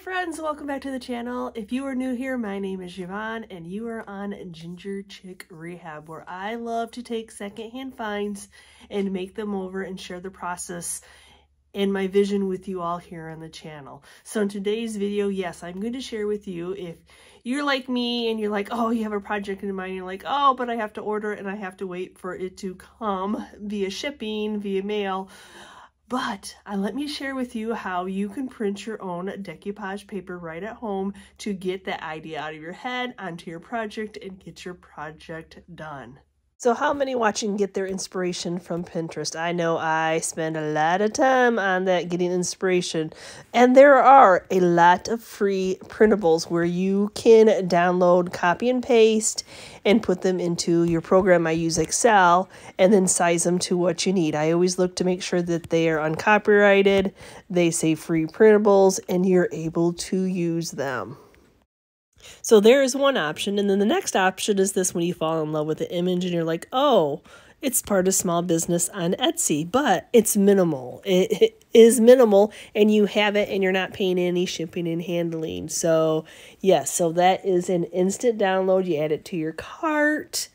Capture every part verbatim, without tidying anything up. friends, welcome back to the channel. If you are new here, my name is Yvonne and you are on Ginger Chick Rehab, where I love to take secondhand finds and make them over and share the process and my vision with you all here on the channel. So in today's video, yes, I'm going to share with you, if you're like me and you're like, oh, you have a project in mind, you're like, oh, but I have to order and I have to wait for it to come via shipping, via mail. But uh, let me share with you how you can print your own decoupage paper right at home to get that idea out of your head onto your project and get your project done. So how many watching get their inspiration from Pinterest? I know I spend a lot of time on that, getting inspiration. And there are a lot of free printables where you can download, copy and paste, and put them into your program. I use Excel, and then size them to what you need. I always look to make sure that they are uncopyrighted, they say free printables, and you're able to use them. So there is one option, and then the next option is this: when you fall in love with the image and you're like, oh, it's part of small business on Etsy, but it's minimal. It, it is minimal, and you have it, and you're not paying any shipping and handling. So yes, yeah, so that is an instant download. You add it to your cart,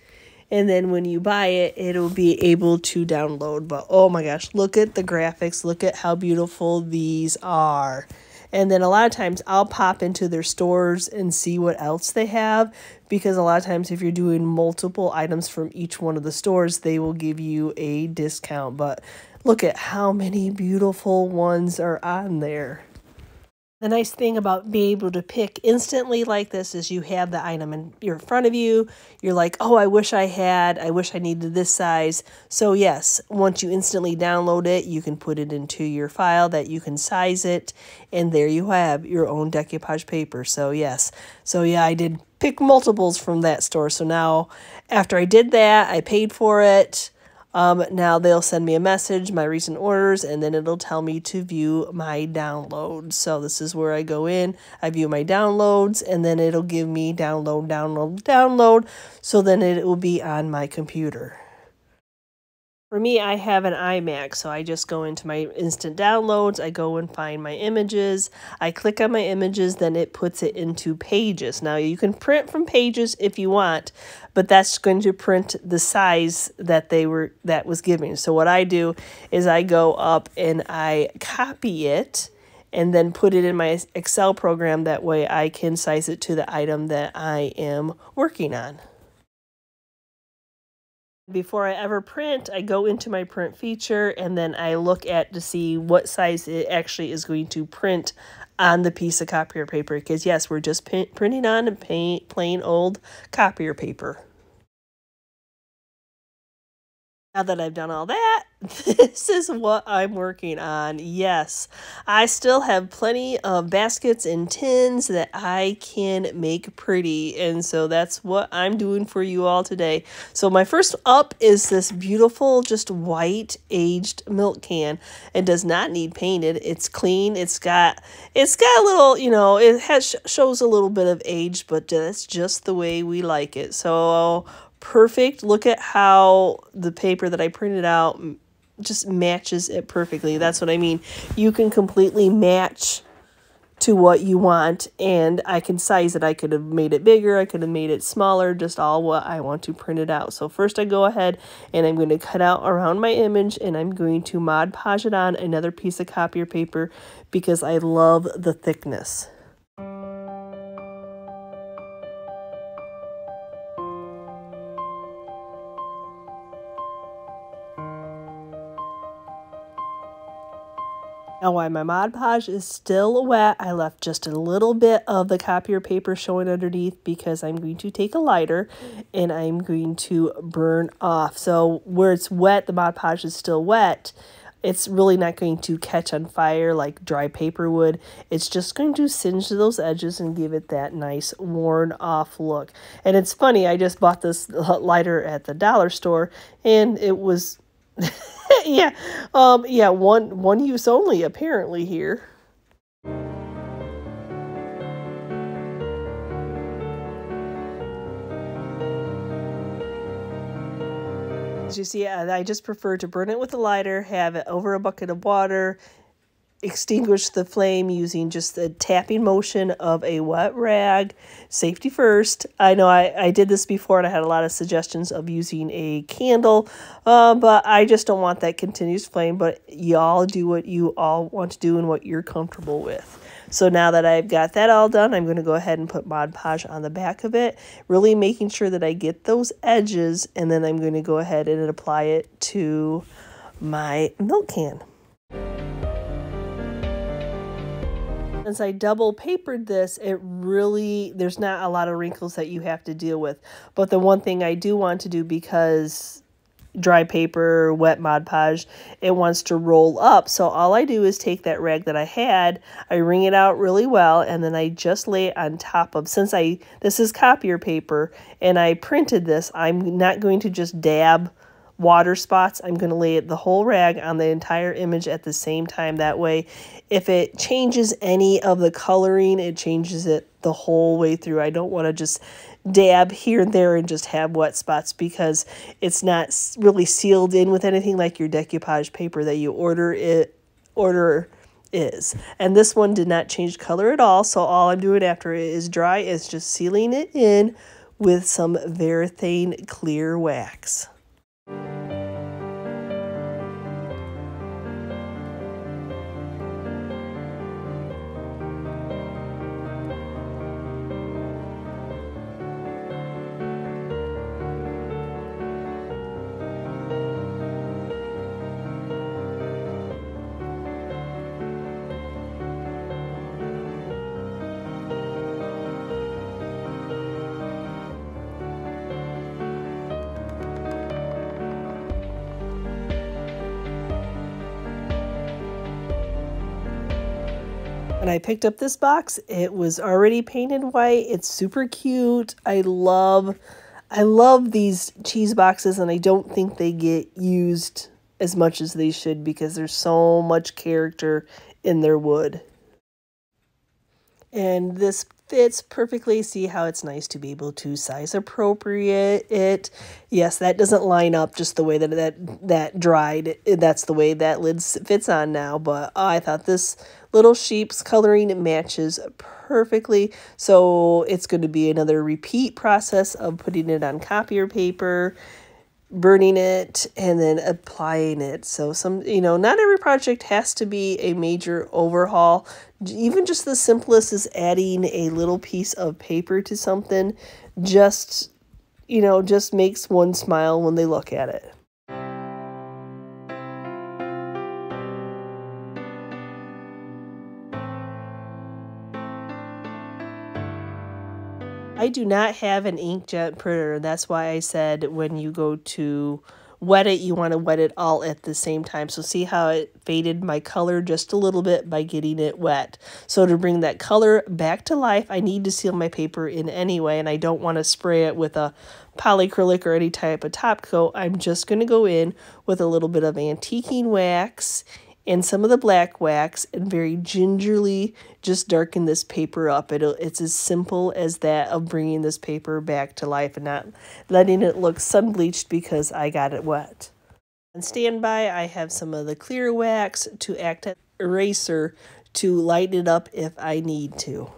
and then when you buy it, it'll be able to download. But oh my gosh, look at the graphics. Look at how beautiful these are. And then a lot of times I'll pop into their stores and see what else they have, because a lot of times if you're doing multiple items from each one of the stores, they will give you a discount. But look at how many beautiful ones are on there. The nice thing about being able to pick instantly like this is you have the item in, you're in front of you. You're like, oh, I wish I had, I wish I needed this size. So yes, once you instantly download it, you can put it into your file that you can size it. And there you have your own decoupage paper. So yes. So yeah, I did pick multiples from that store. So now after I did that, I paid for it. Um, now they'll send me a message, my recent orders, and then it'll tell me to view my downloads. So this is where I go in, I view my downloads, and then it'll give me download, download, download. So then it will be on my computer. For me, I have an iMac, so I just go into my instant downloads, I go and find my images, I click on my images, then it puts it into pages. Now, you can print from pages if you want, but that's going to print the size that they were that was given. So what I do is I go up and I copy it and then put it in my Excel program. That way I can size it to the item that I am working on. Before I ever print, I go into my print feature and then I look at to see what size it actually is going to print on the piece of copier paper. Because yes, we're just printing on and paint plain old copier paper. Now that I've done all that, this is what I'm working on. Yes, I still have plenty of baskets and tins that I can make pretty. And so that's what I'm doing for you all today. So my first up is this beautiful, just white aged milk can. It does not need painted. It's clean. It's got, it's got a little, you know, it has, shows a little bit of age, but that's just the way we like it. So perfect. Look at how the paper that I printed out just matches it perfectly. That's what I mean. You can completely match to what you want, and I can size it. I could have made it bigger, I could have made it smaller, just all what I want to print it out. So first I go ahead and I'm going to cut out around my image, and I'm going to Mod Podge it on another piece of copier paper because I love the thickness. Now while my Mod Podge is still wet, I left just a little bit of the copier paper showing underneath because I'm going to take a lighter and I'm going to burn off. So where it's wet, the Mod Podge is still wet. It's really not going to catch on fire like dry paper would. It's just going to singe those edges and give it that nice worn off look. And it's funny, I just bought this lighter at the dollar store and it was... yeah, um, yeah, one, one use only apparently here. As you see, I just prefer to burn it with a lighter, have it over a bucket of water. extinguish the flame using just the tapping motion of a wet rag. Safety first. I know I, I did this before and I had a lot of suggestions of using a candle, uh, but I just don't want that continuous flame. But y'all do what you all want to do and what you're comfortable with. So now that I've got that all done, I'm going to go ahead and put Mod Podge on the back of it, really making sure that I get those edges, and then I'm going to go ahead and apply it to my milk can. Since I double papered this, it really, there's not a lot of wrinkles that you have to deal with. But the one thing I do want to do, because dry paper, wet Mod Podge, it wants to roll up. So all I do is take that rag that I had, I wring it out really well, and then I just lay it on top of, since I, this is copier paper, and I printed this, I'm not going to just dab water spots. I'm going to lay it the whole rag on the entire image at the same time. That way, if it changes any of the coloring, it changes it the whole way through. I don't want to just dab here and there and just have wet spots, because it's not really sealed in with anything like your decoupage paper that you order it order is. And this one did not change color at all, so all I'm doing after it is dry is just sealing it in with some Varathane clear wax. When I picked up this box, it was already painted white. It's super cute. I love, I love these cheese boxes, and I don't think they get used as much as they should, because there's so much character in their wood. And this fits perfectly. See how it's nice to be able to size appropriate it. Yes, that doesn't line up just the way that that, that dried. That's the way that lid fits on now. But oh, I thought this little sheep's coloring matches perfectly. So it's going to be another repeat process of putting it on copier paper, burning it, and then applying it. So some, you know, not every project has to be a major overhaul. Even just the simplest is adding a little piece of paper to something. Just, you know, just makes one smile when they look at it. I do not have an inkjet printer. That's why I said when you go to wet it, you want to wet it all at the same time. So see how it faded my color just a little bit by getting it wet. So to bring that color back to life, I need to seal my paper in anyway, and I don't want to spray it with a polycrylic or any type of top coat. I'm just going to go in with a little bit of antiquing wax and some of the black wax, and very gingerly just darken this paper up. It'll, it's as simple as that, of bringing this paper back to life and not letting it look sun bleached because I got it wet. On standby, I have some of the clear wax to act as an eraser to lighten it up if I need to.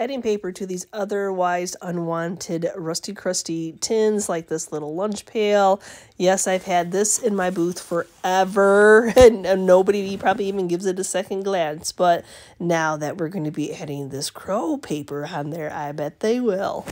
Adding paper to these otherwise unwanted rusty crusty tins, like this little lunch pail. Yes, I've had this in my booth forever, and, and nobody probably even gives it a second glance. But now that we're going to be adding this crow paper on there, I bet they will.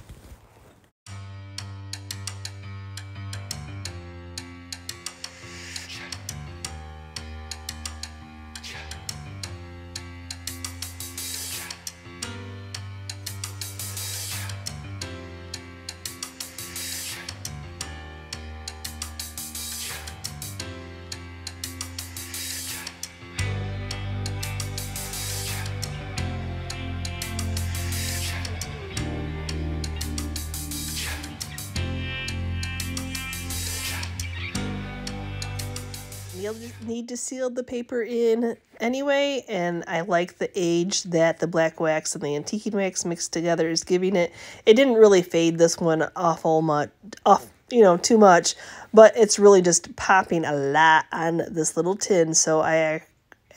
you'll need to seal the paper in anyway, and I like the age that the black wax and the antiquing wax mixed together is giving it. It didn't really fade this one awful much, off, you know, too much, but it's really just popping a lot on this little tin, so I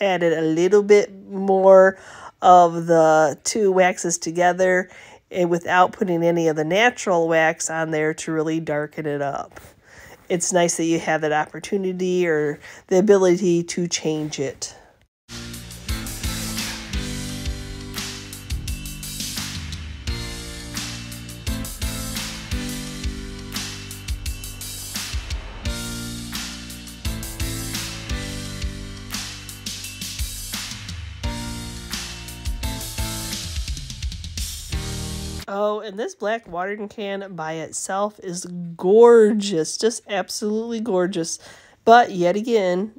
added a little bit more of the two waxes together and without putting any of the natural wax on there to really darken it up. It's nice that you have that opportunity or the ability to change it. Oh, and this black watering can by itself is gorgeous, just absolutely gorgeous. But yet again,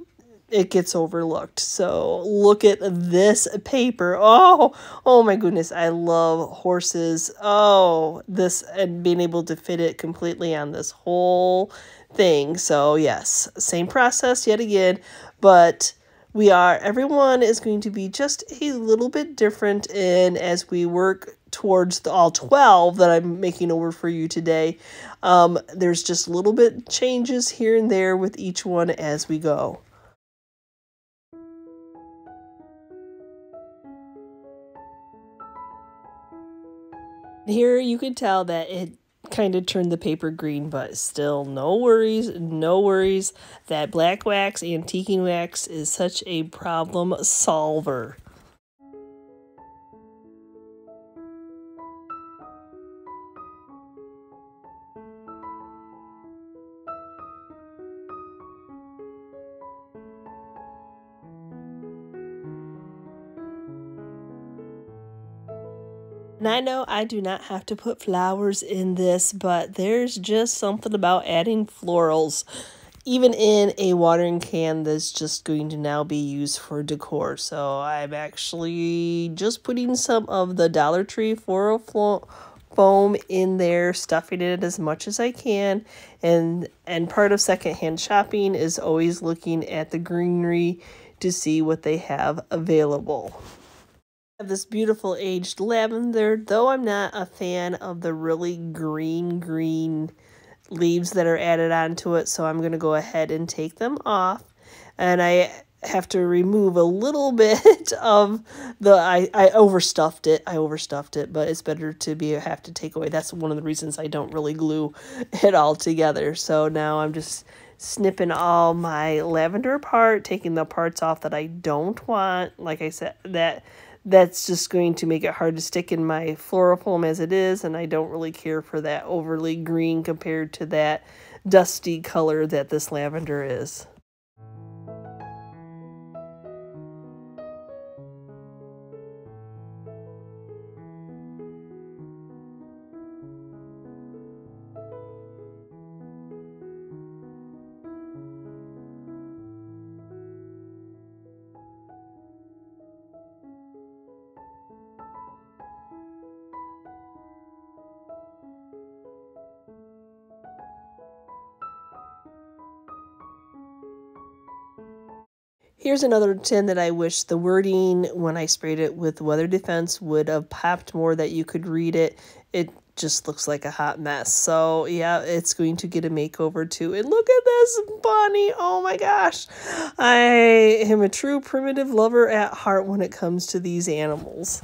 it gets overlooked. So look at this paper. Oh, oh my goodness, I love horses. Oh, this, and being able to fit it completely on this whole thing. So yes, same process yet again, but we are, everyone is going to be just a little bit different in as we work towards the all twelve that I'm making over for you today. Um, there's just a little bit changes here and there with each one as we go. Here you can tell that it kind of turned the paper green, but still no worries, no worries. That black wax, antiquing wax, is such a problem solver. And I know I do not have to put flowers in this, but there's just something about adding florals, even in a watering can that's just going to now be used for decor. So I'm actually just putting some of the Dollar Tree floral flo foam in there, stuffing it as much as I can. And, and part of secondhand shopping is always looking at the greenery to see what they have available. This beautiful aged lavender, though I'm not a fan of the really green green leaves that are added onto it, so I'm going to go ahead and take them off. And I have to remove a little bit of the I, I overstuffed it I overstuffed it but it's better to be have to take away. That's one of the reasons I don't really glue it all together. So now I'm just snipping all my lavender apart, taking the parts off that I don't want. Like I said, that that's just going to make it hard to stick in my floral foam as it is, and I don't really care for that overly green compared to that dusty color that this lavender is. Here's another tin that I wish the wording when I sprayed it with weather defense would have popped more, that you could read it. It just looks like a hot mess. So yeah, it's going to get a makeover too. And look at this bunny. Oh my gosh. I am a true primitive lover at heart when it comes to these animals.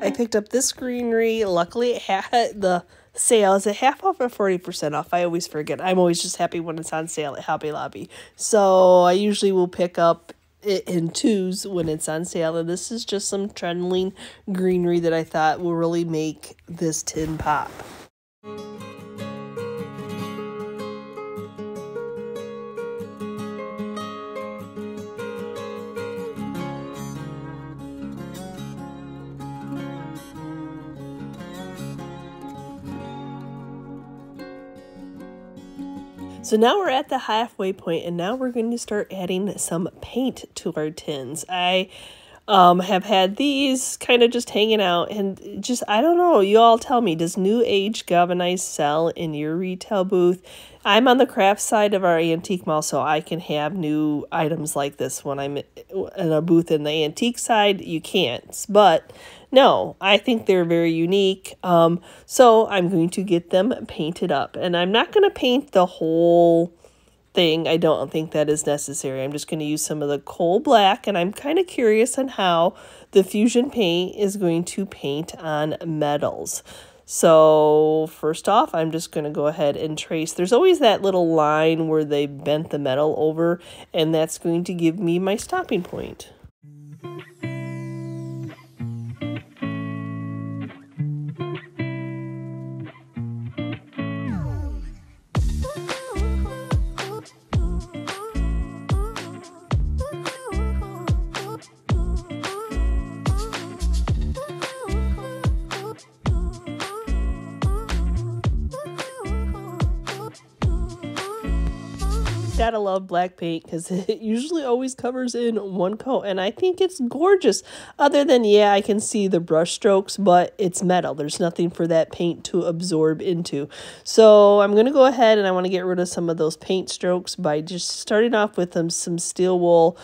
I picked up this greenery. Luckily it had the sale is a half off or forty percent off. I always forget. I'm always just happy when it's on sale at Hobby Lobby. So I usually will pick up it in twos when it's on sale. And this is just some trendling greenery that I thought will really make this tin pop. So now we're at the halfway point, and now we're going to start adding some paint to our tins. I um, have had these kind of just hanging out, and just, I don't know, you all tell me, does New Age Galvanized sell in your retail booth? I'm on the craft side of our antique mall, so I can have new items like this. When I'm in a booth in the antique side, you can't. But no, I think they're very unique. Um, so I'm going to get them painted up. And I'm not going to paint the whole thing. I don't think that is necessary. I'm just going to use some of the coal black. And I'm kind of curious on how the fusion paint is going to paint on metals. So first off, I'm just going to go ahead and trace. There's always that little line where they bent the metal over, and that's going to give me my stopping point. Gotta love black paint because it usually always covers in one coat, and I think it's gorgeous. Other than, yeah, I can see the brush strokes, but it's metal. There's nothing for that paint to absorb into. So I'm going to go ahead and I want to get rid of some of those paint strokes by just starting off with them, some steel wool.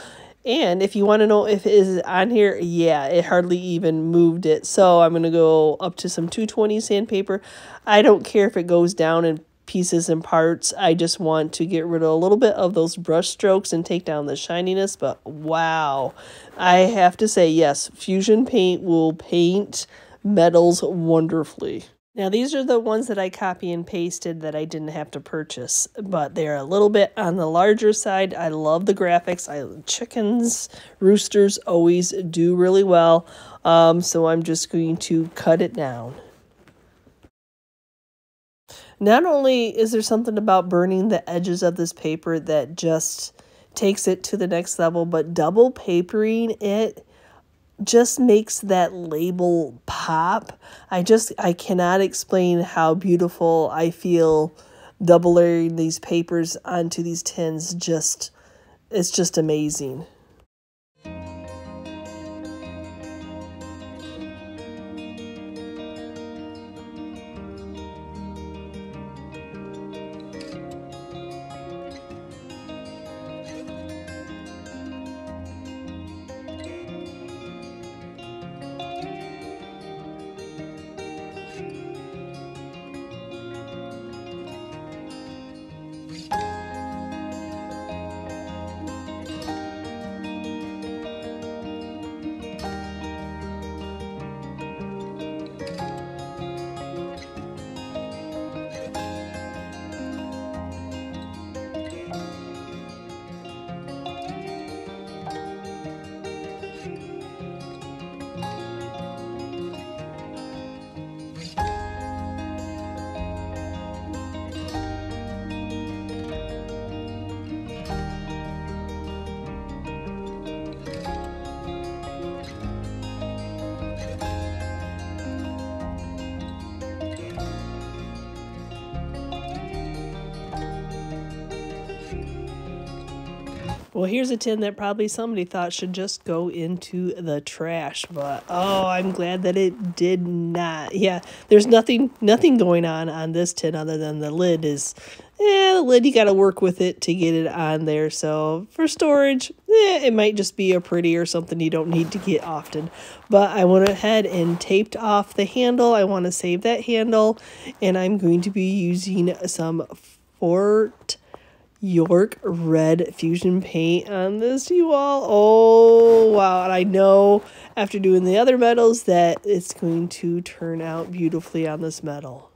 And if you want to know if it is on here, yeah, it hardly even moved it. So I'm going to go up to some two twenty sandpaper. I don't care if it goes down and pieces and parts. I just want to get rid of a little bit of those brush strokes and take down the shininess. But wow, I have to say, yes, fusion paint will paint metals wonderfully. Now, these are the ones that I copy and pasted that I didn't have to purchase, but they're a little bit on the larger side. I love the graphics. I chickens, roosters always do really well. Um, so I'm just going to cut it down. Not only is there something about burning the edges of this paper that just takes it to the next level, but double papering it just makes that label pop. I just, I cannot explain how beautiful I feel double layering these papers onto these tins. Just, it's just amazing. Well, here's a tin that probably somebody thought should just go into the trash, but oh, I'm glad that it did not. Yeah, there's nothing nothing going on on this tin other than the lid is, eh, the lid, you got to work with it to get it on there. So for storage, eh, it might just be a pretty or something you don't need to get often. But I went ahead and taped off the handle. I want to save that handle, and I'm going to be using some Fort York Red Fusion Paint on this, you all. Oh wow, and I know after doing the other metals that it's going to turn out beautifully on this metal.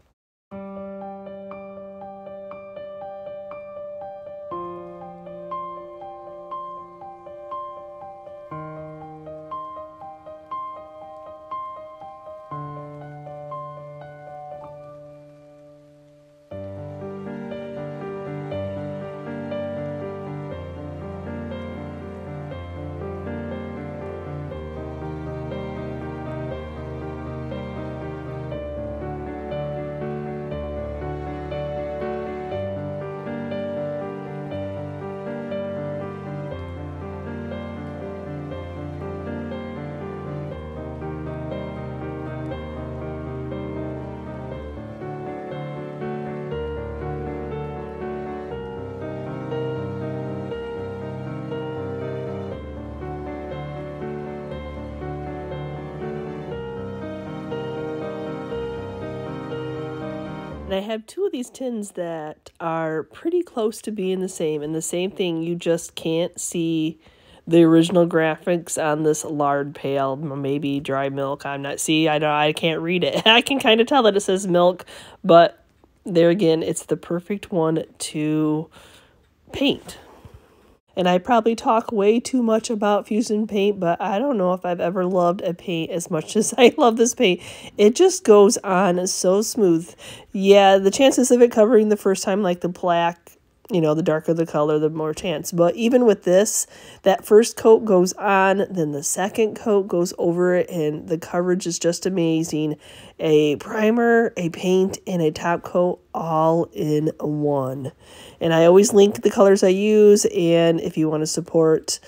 And I have two of these tins that are pretty close to being the same. And the same thing, you just can't see the original graphics on this lard pail, maybe dry milk. I'm not, see, I don't, I can't read it. I can kind of tell that it says milk, but there again, it's the perfect one to paint. And I probably talk way too much about fusion paint, but I don't know if I've ever loved a paint as much as I love this paint. It just goes on so smooth. Yeah, the chances of it covering the first time, like the black, you know, the darker the color, the more chance. But even with this, that first coat goes on, then the second coat goes over it, and the coverage is just amazing. A primer, a paint, and a top coat all in one. And I always link the colors I use, and if you want to support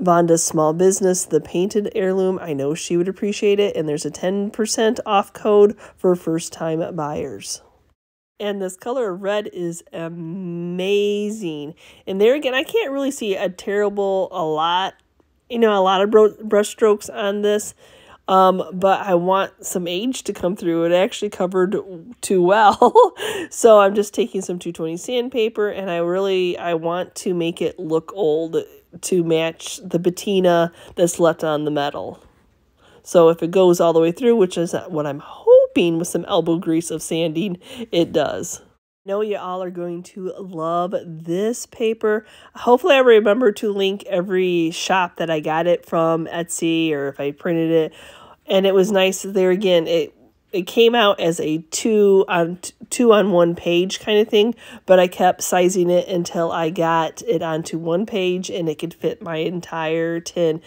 Vonda's small business, The Painted Heirloom, I know she would appreciate it, and there's a ten percent off code for first-time buyers. And this color of red is amazing. And there again, I can't really see a terrible, a lot, you know, a lot of bro brush strokes on this. Um, but I want some age to come through. It actually covered too well. So I'm just taking some two twenty sandpaper, and I really, I want to make it look old to match the patina that's left on the metal. So if it goes all the way through, which is what I'm hoping with some elbow grease of sanding, it does. I know you all are going to love this paper. Hopefully I remember to link every shop that I got it from, Etsy, or if I printed it. And it was nice there again. It it came out as a two on two on one page kind of thing, but I kept sizing it until I got it onto one page and it could fit my entire tin.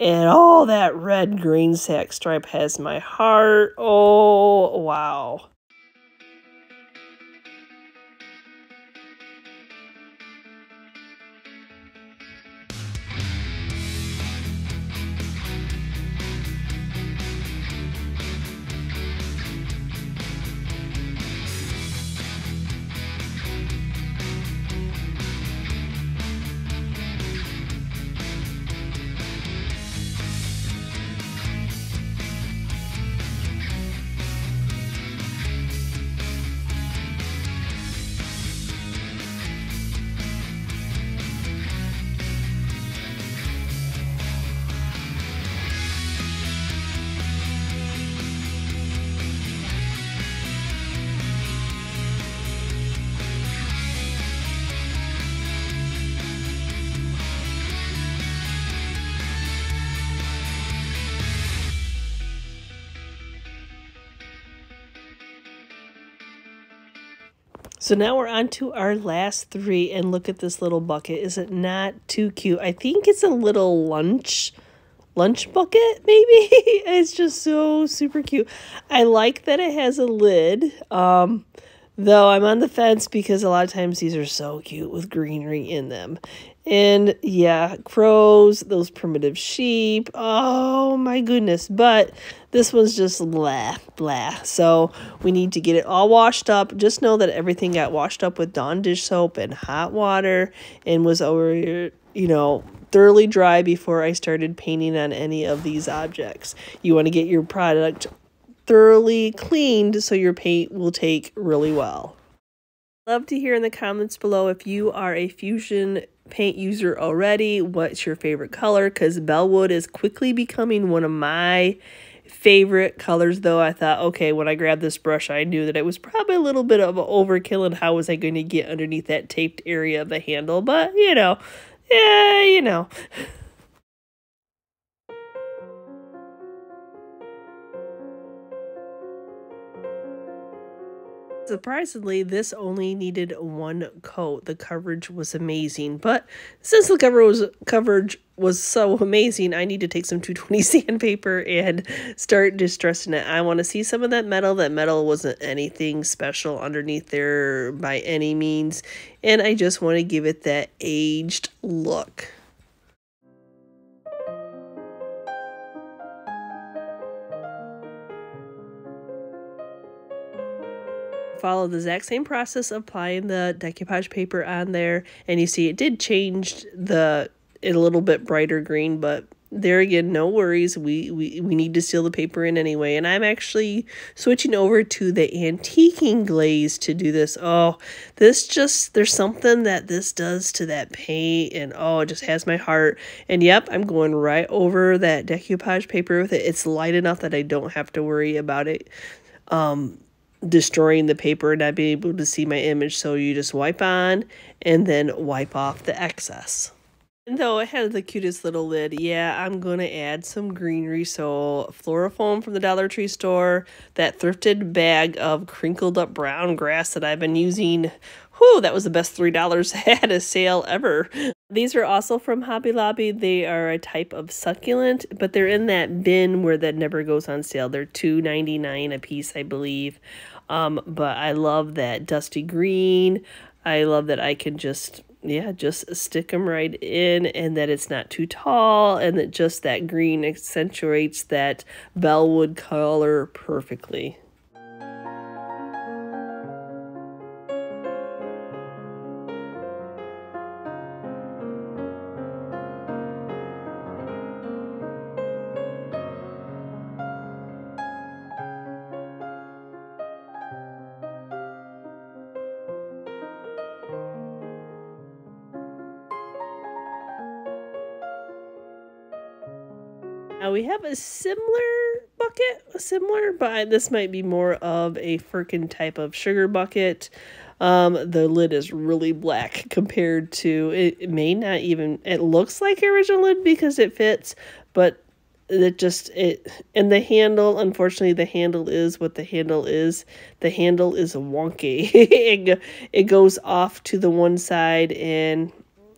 And all that red green sack stripe has my heart. Oh, wow. So now we're on to our last three, and look at this little bucket. Is it not too cute? I think it's a little lunch, lunch bucket, maybe? It's just so super cute. I like that it has a lid, um, though I'm on the fence because a lot of times these are so cute with greenery in them. And yeah, crows, those primitive sheep, oh my goodness. But this one's just blah, blah. So we need to get it all washed up. Just know that everything got washed up with Dawn dish soap and hot water and was over, you know, thoroughly dry before I started painting on any of these objects. You want to get your product thoroughly cleaned so your paint will take really well. Love to hear in the comments below if you are a fusion paint user already. What's your favorite color? Because Bellwood is quickly becoming one of my favorite colors, though. I thought, okay, when I grabbed this brush, I knew that it was probably a little bit of an overkill, and how was I going to get underneath that taped area of the handle? But, you know, yeah, you know. Surprisingly, this only needed one coat. The coverage was amazing, but since the cover was, coverage was so amazing, I need to take some two twenty sandpaper and start distressing it. I want to see some of that metal. That metal wasn't anything special underneath there by any means, and I just want to give it that aged look. Follow the exact same process, applying the decoupage paper on there, and you see it did change the a little bit brighter green, but there again, no worries. We, we, we need to seal the paper in anyway. And I'm actually switching over to the antiquing glaze to do this. Oh, this just, there's something that this does to that paint. And oh, it just has my heart. And yep, I'm going right over that decoupage paper with it. It's light enough that I don't have to worry about it um, destroying the paper and not being able to see my image. So you just wipe on and then wipe off the excess. And though it had the cutest little lid, yeah, I'm going to add some greenery. So Florafoam from the Dollar Tree store, that thrifted bag of crinkled up brown grass that I've been using. Whew, that was the best three dollars at a sale ever. These are also from Hobby Lobby. They are a type of succulent, but they're in that bin where that never goes on sale. They're two ninety-nine a piece, I believe. Um, but I love that dusty green. I love that I can just... yeah, just stick them right in, and that it's not too tall, and that just that green accentuates that Bellwood color perfectly. Now we have a similar bucket, similar, but this might be more of a firkin type of sugar bucket. Um, the lid is really black compared to, it, it may not even, it looks like the original lid because it fits, but it just, it, and the handle, unfortunately the handle is what the handle is. The handle is wonky. it, it goes off to the one side, and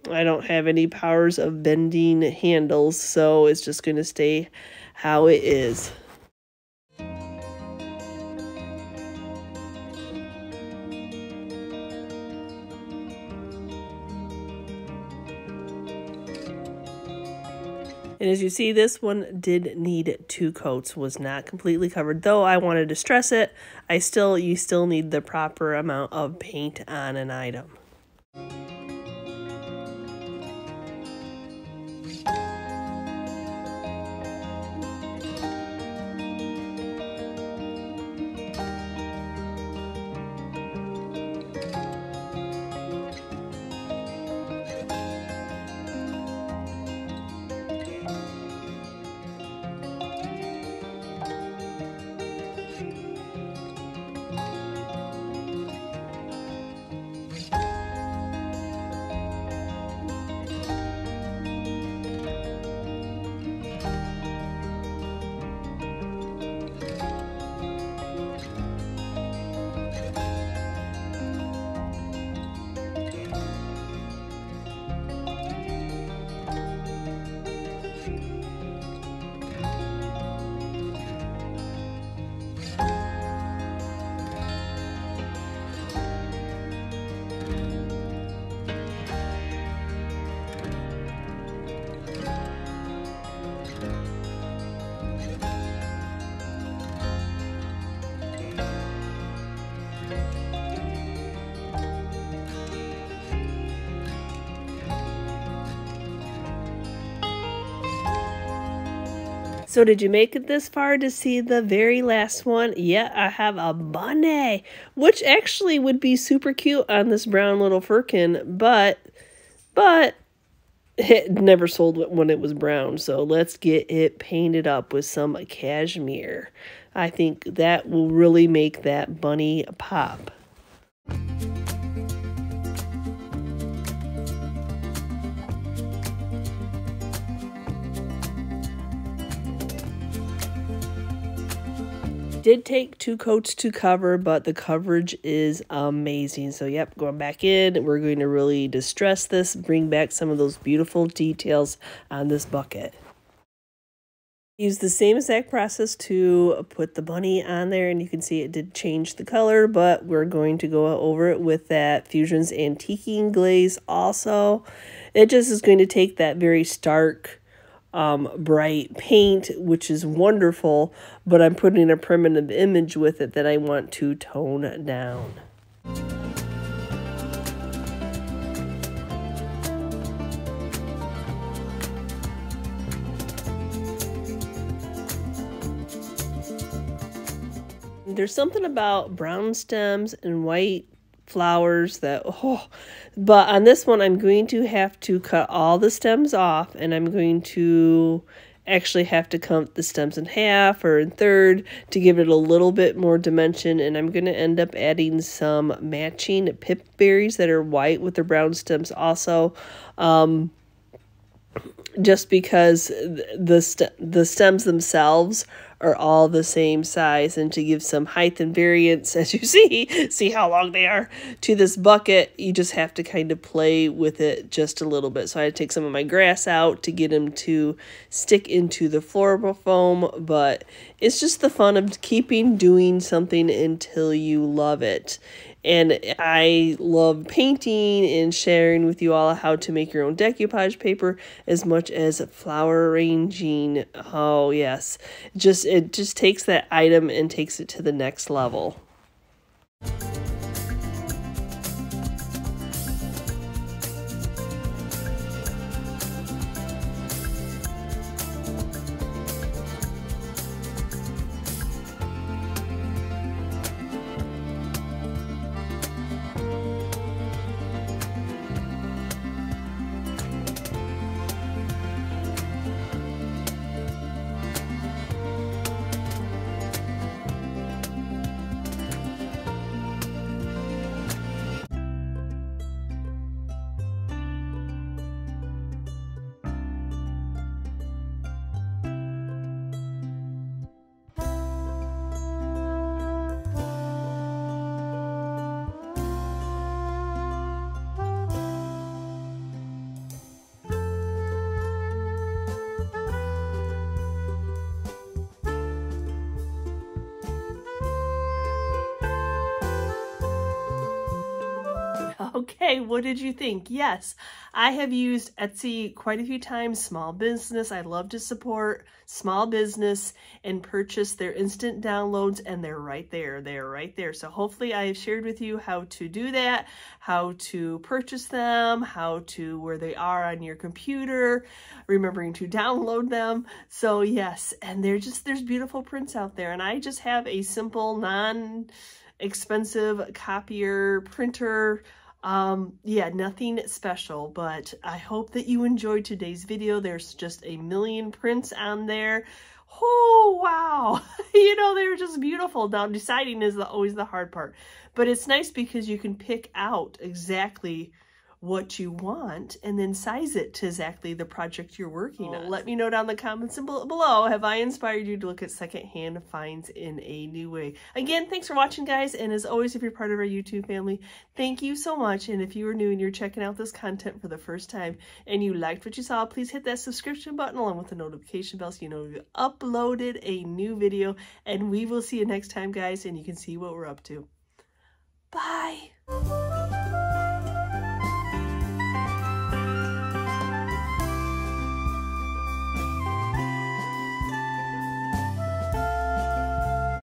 I don't have any powers of bending handles, so it's just going to stay how it is. And as you see, this one did need two coats, was not completely covered, though I wanted to stress it. I still, you still need the proper amount of paint on an item. So did you make it this far to see the very last one? Yeah, I have a bunny, which actually would be super cute on this brown little firkin, but, but it never sold when it was brown. So let's get it painted up with some cashmere. I think that will really make that bunny pop. Did take two coats to cover, but the coverage is amazing. So yep, going back in, we're going to really distress this, bring back some of those beautiful details on this bucket. Use the same exact process to put the bunny on there, and you can see it did change the color, but we're going to go over it with that Fusion's antiquing glaze also. It just is going to take that very stark Um, bright paint, which is wonderful, but I'm putting a primitive image with it that I want to tone down. there's something about brown stems and white flowers that, oh, but on this one, I'm going to have to cut all the stems off, and I'm going to actually have to cut the stems in half or in third to give it a little bit more dimension. And I'm going to end up adding some matching pip berries that are white with the brown stems also, um, just because the st the stems themselves are all the same size, and to give some height and variance, as you see, see how long they are, to this bucket, you just have to kind of play with it just a little bit. So I had to take some of my grass out to get them to stick into the floral foam, but it's just the fun of keeping doing something until you love it. And I love painting and sharing with you all how to make your own decoupage paper as much as flower arranging. Oh, yes. Just it just takes that item and takes it to the next level. Okay, what did you think? Yes, I have used Etsy quite a few times. Small business, I love to support small business and purchase their instant downloads, and they're right there, they're right there. So hopefully I have shared with you how to do that, how to purchase them, how to where they are on your computer, remembering to download them. So yes, and they're just, there's beautiful prints out there, and I just have a simple, non-expensive copier printer. Um, yeah, nothing special, but I hope that you enjoyed today's video. There's just a million prints on there. Oh, wow. You know, they're just beautiful. Now, deciding is the, always the hard part, but it's nice because you can pick out exactly what you want and then size it to exactly the project you're working on. Let me know down in the comments below, have I inspired you to look at secondhand finds in a new way? Again, thanks for watching, guys, and as always, if you're part of our YouTube family, thank you so much. And if you are new and you're checking out this content for the first time and you liked what you saw, please hit that subscription button along with the notification bell so you know we've uploaded a new video, and we will see you next time, guys, and you can see what we're up to. Bye!